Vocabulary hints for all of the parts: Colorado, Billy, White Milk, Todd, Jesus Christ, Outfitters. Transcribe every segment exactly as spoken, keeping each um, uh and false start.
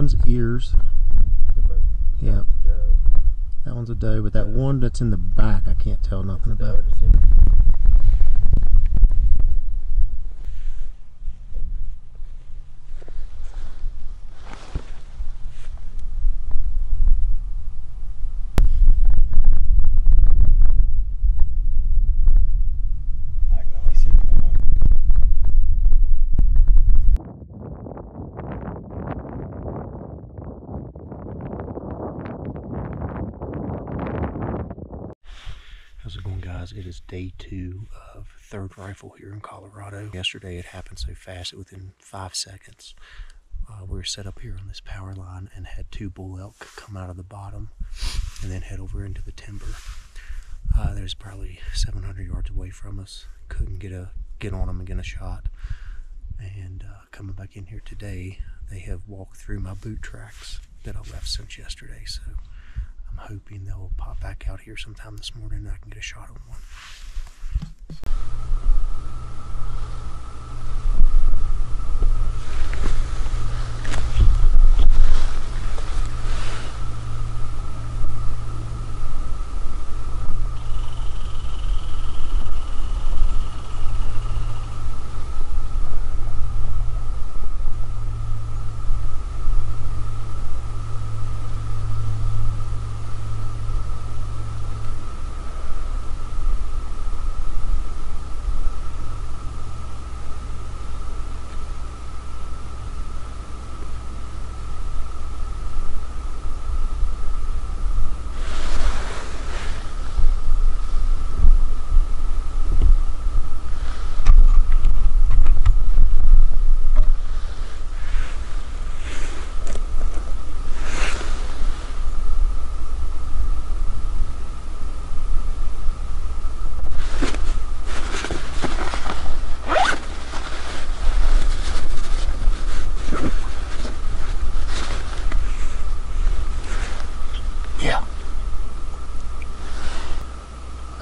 one's ears. Yeah. That one's a doe, but that yeah. one that's in the back, I can't tell nothing it's about. How's it going, guys? It is day two of third rifle here in Colorado. Yesterday it happened so fast that within five seconds uh, we were set up here on this power line and had two bull elk come out of the bottom and then head over into the timber. Uh, there's probably seven hundred yards away from us. Couldn't get a get on them and get a shot. And uh, coming back in here today, they have walked through my boot tracks that I left since yesterday. So I'm hoping they'll pop back out here sometime this morning and I can get a shot at one.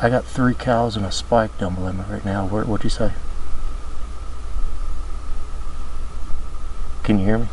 I got three cows and a spike down below me right now. Where, what'd you say? Can you hear me?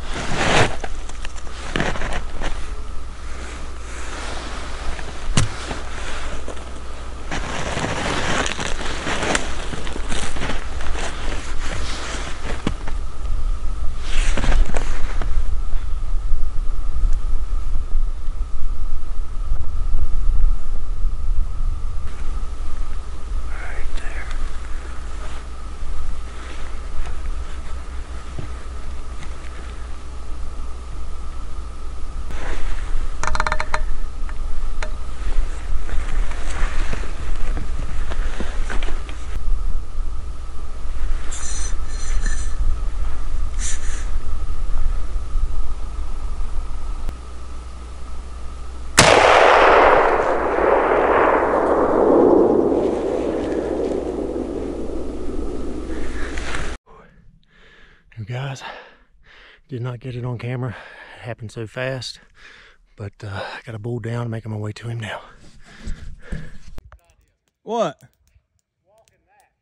Guys, did not get it on camera. It happened so fast, but uh, I got a bull down, making my way to him now. What? Walking that.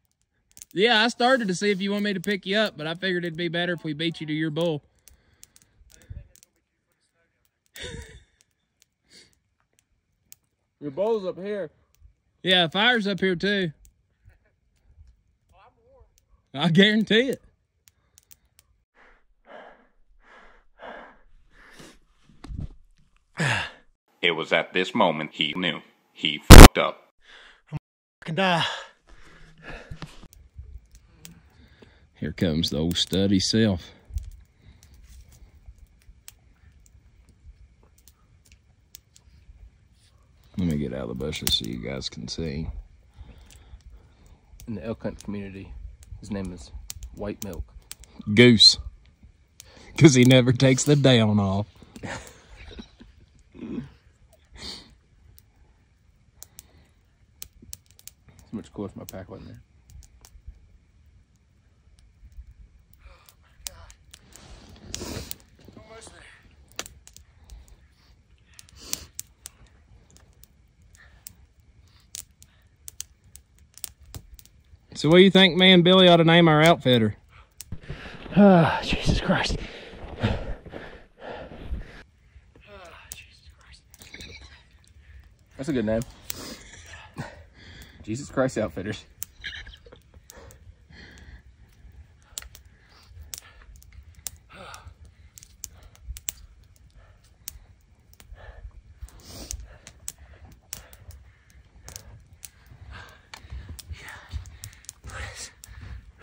Yeah, I started to see if you want me to pick you up, but I figured it'd be better if we beat you to your bull. Your bull's up here. Yeah, fire's up here too. Well, I'm warm. I guarantee it. It was at this moment he knew he fucked up. I'm fucking die. Here comes the old stud self. Let me get out of the bushes so you guys can see. In the elk hunt community, his name is White Milk. Goose. Because he never takes the down off. Much cooler if my pack wasn't there. Oh my God. Almost there. So what do you think me and Billy ought to name our outfitter? Ah, oh, Jesus Christ. That's a good name. Jesus Christ Outfitters.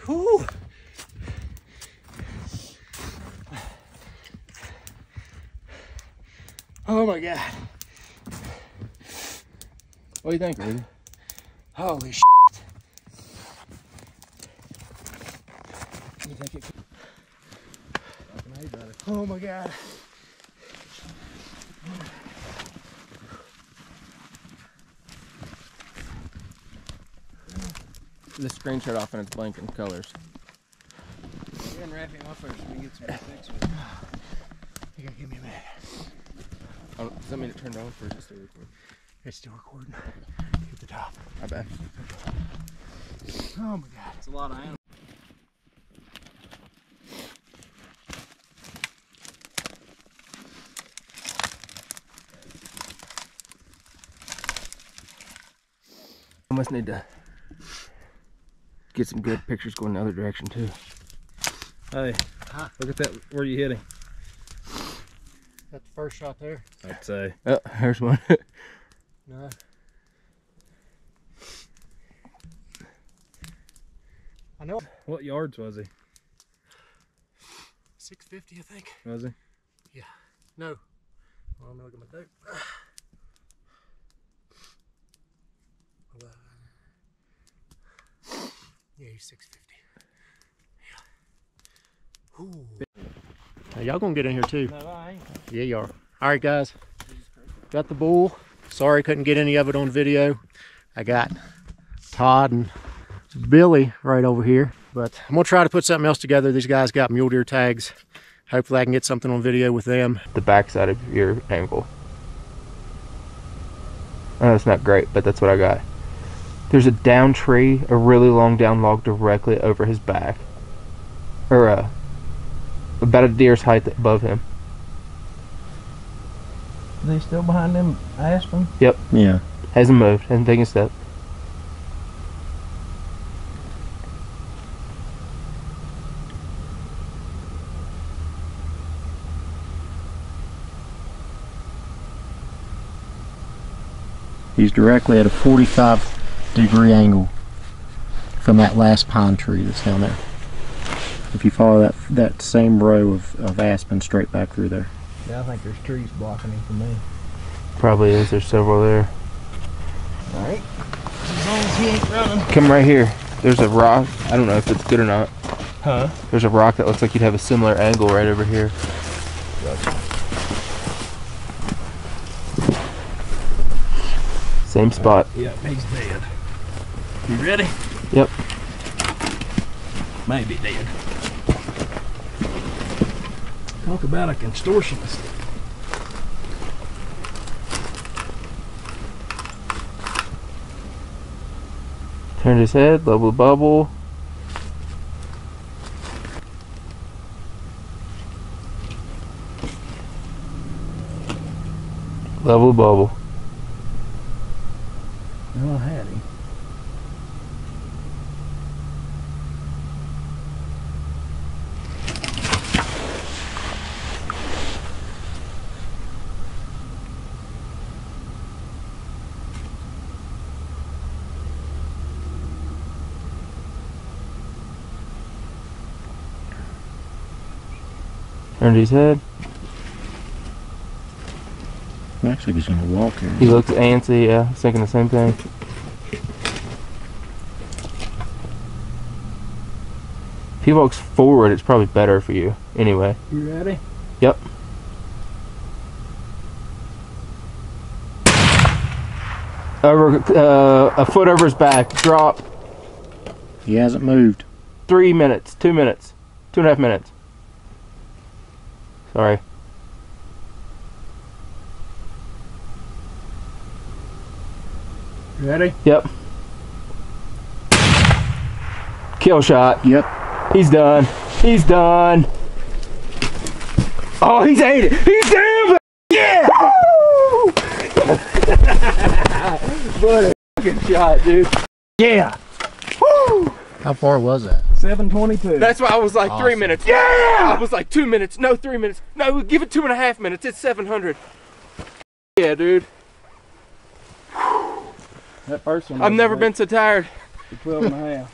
Woo! Oh my God. What do you think, Rudy? Holy shit. You think it could... Oh my God. The screenshot off and it's blank in colors. You're unwrapping off first. We can get some effects with it. You gotta give me a minute. Oh, does that mean it turned on for it? It's still recording. It's still recording. Hit the top. I bet. Oh my God. It's a lot of animals. I must need to get some good pictures going the other direction too. Hey, look at that. Where are you hitting? That's the first shot there. I'd say. Oh, there's one. No. I know. What yards was he? six fifty, I think. Was he? Yeah. No. I don't know what I'm gonna do. Yeah, he's six fifty. Yeah. Y'all gonna get in here too. No, I ain't. Yeah, you are. All right, guys. Got the bull. Sorry, couldn't get any of it on video. I got Todd and Billy right over here. But I'm gonna try to put something else together. These guys got mule deer tags. Hopefully I can get something on video with them. The backside of your ankle. I know it's not great, but that's what I got. There's a down tree, a really long down log directly over his back. Or, uh, about a deer's height above him. Are they still behind him, aspen? Yep. Yeah. Hasn't moved, hasn't taken a step. He's directly at a forty-five degree angle from that last pine tree that's down there. If you follow that that same row of, of aspen straight back through there. Yeah, I think there's trees blocking him from me. Probably is. There's several there. Alright. As long as he ain't running. Come right here. There's a rock. I don't know if it's good or not. Huh? There's a rock that looks like you'd have a similar angle right over here. Gotcha. Same spot. Yep, he's dead. You ready? Yep. Maybe dead. Talk about a contortionist. Turned his head, level bubble. Level bubble. Well, I had him. Turned his head. Looks like he's gonna walk here. He looks antsy, yeah. He's thinking the same thing. If he walks forward, it's probably better for you. Anyway. You ready? Yep. Over, uh, a foot over his back. Drop. He hasn't moved. Three minutes. Two minutes. Two and a half minutes. Sorry. Ready? Yep. Kill shot. Yep. He's done. He's done. Oh, he's ate it. He's down. Yeah. What a fucking shot, dude. Yeah. Woo. How far was that? seven twenty-two. That's why I was like awesome. Three minutes. Yeah. I was like two minutes. No, three minutes. No, give it two and a half minutes. It's seven hundred. Yeah, dude. That first one. I've never been so tired. twelve and a half.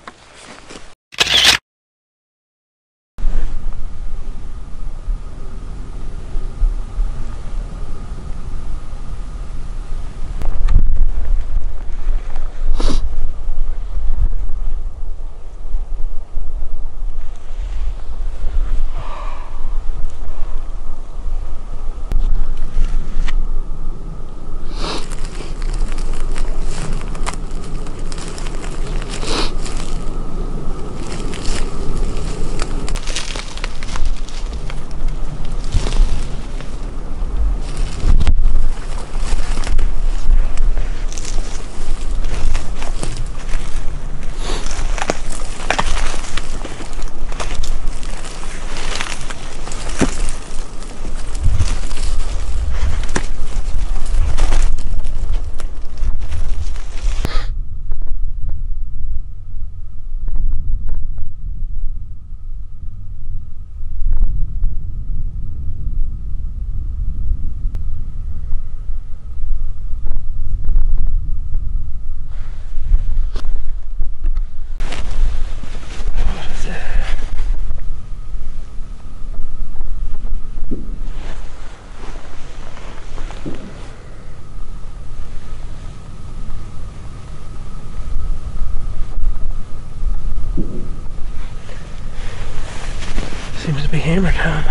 Seems to be hammer time.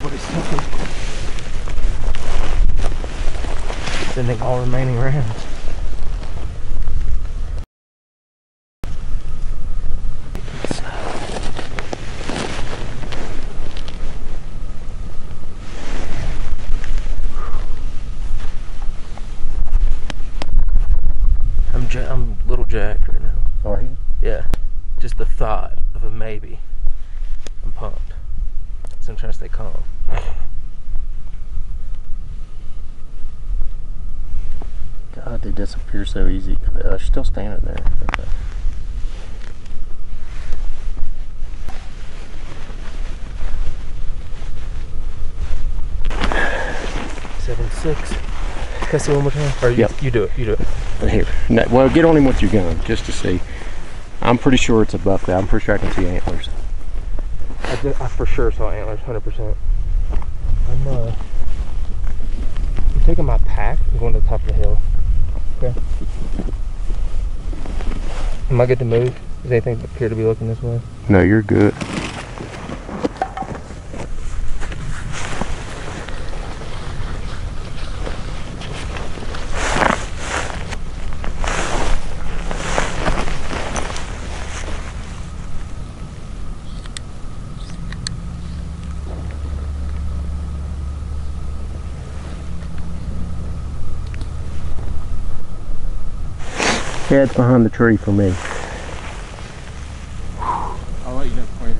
What is something? Sending all remaining rounds. I'm a little jacked right now. Are you? Yeah. Just the thought of a maybe. I'm pumped. So I'm trying to stay calm. God, they disappear so easy. I should still stand it there. Okay. seven six. Can I see one more time? Or you, yep. you do it, you do it. Here. No, well, get on him with your gun just to see. I'm pretty sure it's a buck there. I'm pretty sure I can see antlers. I, did, I for sure saw antlers, one hundred percent. I'm, uh, I'm taking my pack and going to the top of the hill. Okay. Am I good to move? Does anything appear to be looking this way? No, you're good. Yeah, it's behind the tree for me. I'll let you know pointing.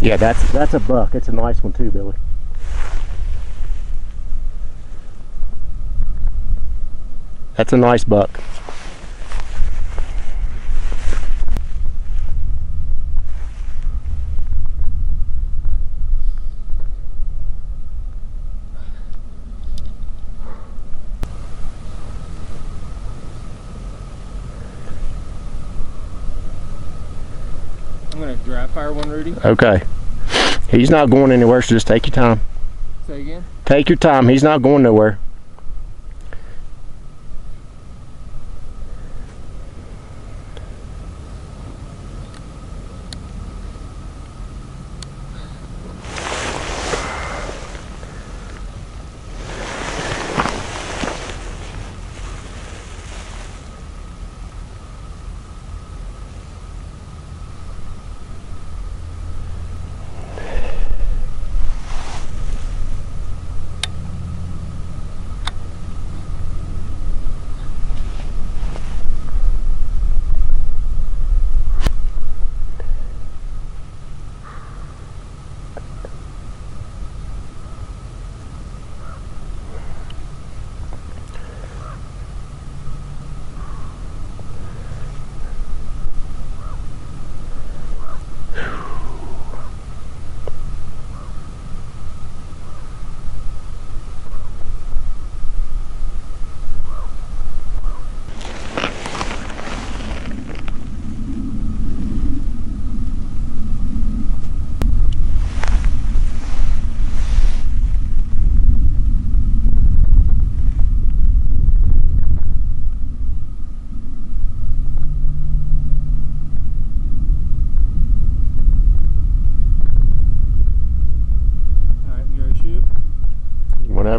Yeah, that's that's a buck. It's a nice one too, Billy. That's a nice buck. I'm gonna dry fire one, Rudy. Okay. He's not going anywhere, so just take your time. Say again? Take your time. He's not going nowhere.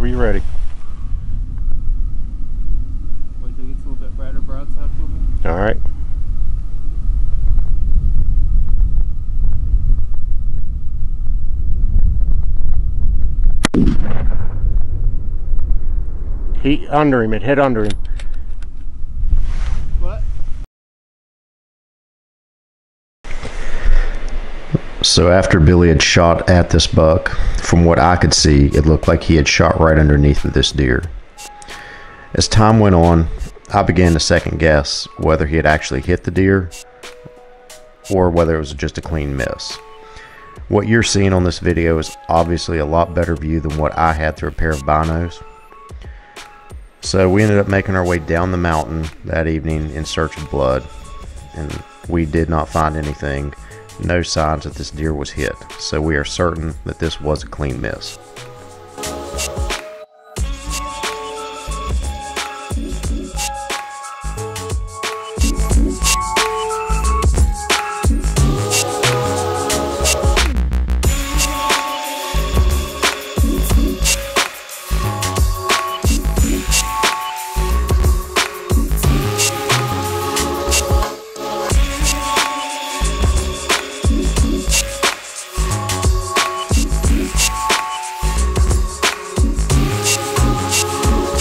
whenever you're ready. Wait till it gets a little bit brighter broadside for me. All right. He under him, it hit under him. What? So after Billy had shot at this buck, from what I could see, it looked like he had shot right underneath of this deer. As time went on, I began to second guess whether he had actually hit the deer or whether it was just a clean miss. What you're seeing on this video is obviously a lot better view than what I had through a pair of binos. So we ended up making our way down the mountain that evening in search of blood, and we did not find anything. No signs that this deer was hit, so we are certain that this was a clean miss.